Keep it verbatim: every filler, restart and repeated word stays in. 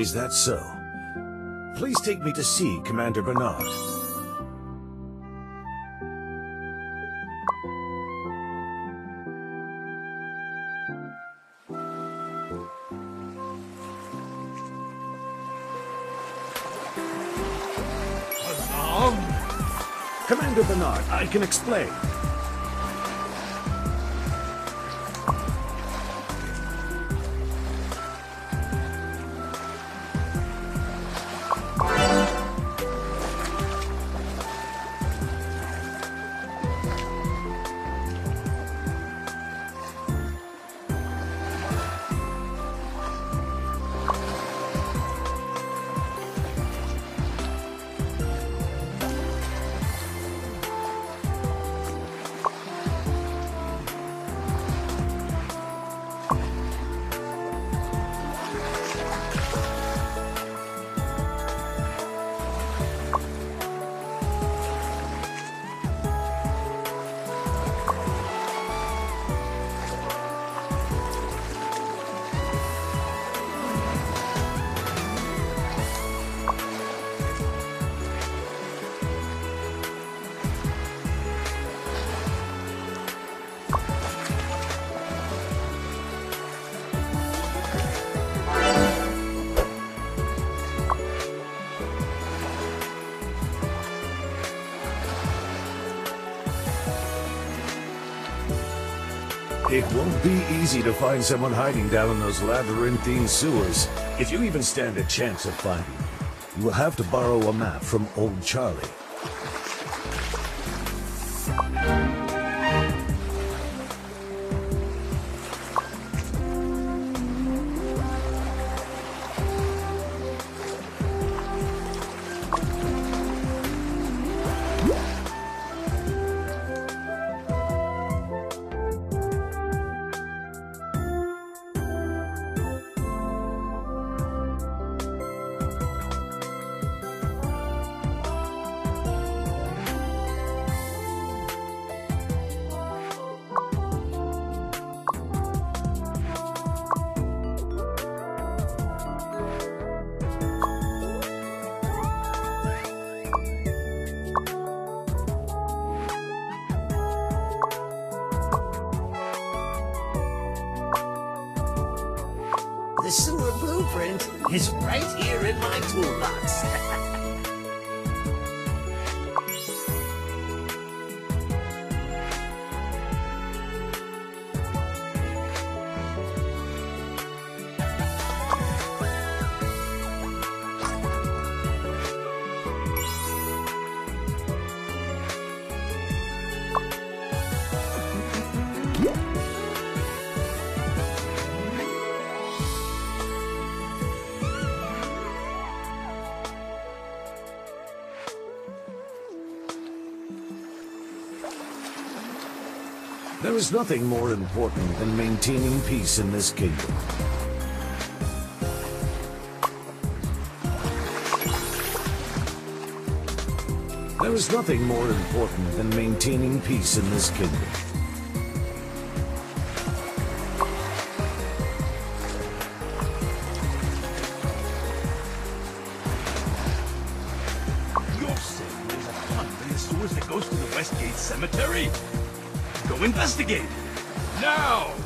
Is that so? Please take me to see Commander Bernard. Commander Bernard, I can explain. It won't be easy to find someone hiding down in those labyrinthine sewers, if you even stand a chance of finding them. You will have to borrow a map from Old Charlie. The sewer blueprint is right here in my toolbox. There is nothing more important than maintaining peace in this kingdom. There is nothing more important than maintaining peace in this kingdom. Your sin is a hunt in the sewers that goes to the Westgate Cemetery. Go investigate! Now!